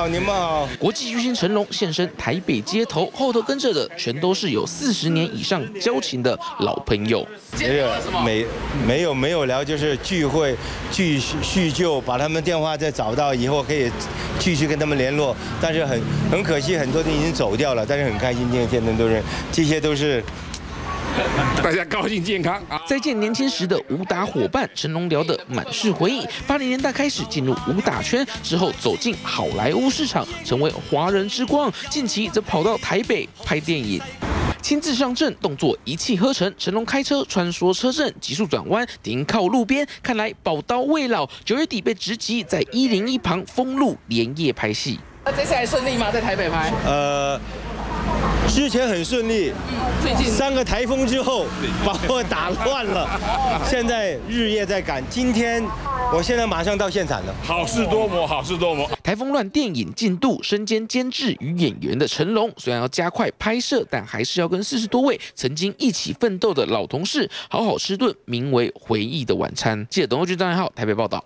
好，你们好。国际巨星成龙现身台北街头，后头跟着的全都是有40年以上交情的老朋友。没有聊，就是聚会叙旧，把他们电话再找到，以后可以继续跟他们联络。但是很可惜，很多人已经走掉了，但是很开心，今天见到很多人，这些都是。 大家高兴健康。再见年轻时的武打伙伴，成龙聊得满是回忆。80年代开始进入武打圈之后，走进好莱坞市场，成为华人之光。近期则跑到台北拍电影，亲自上阵，动作一气呵成。成龙开车穿梭车阵，急速转弯，停靠路边，看来宝刀未老。9月底被直击在101旁封路，连夜拍戏。那这次还顺利吗？在台北拍？之前很顺利，最近3个台风之后把我打乱了，现在日夜在赶。今天，我现在马上到现场了。好事多磨，好事多磨。台风乱电影进度，身兼监制与演员的成龙，虽然要加快拍摄，但还是要跟40多位曾经一起奋斗的老同事好好吃顿名为回忆的晚餐。记者董佑君、张元浩台北报道。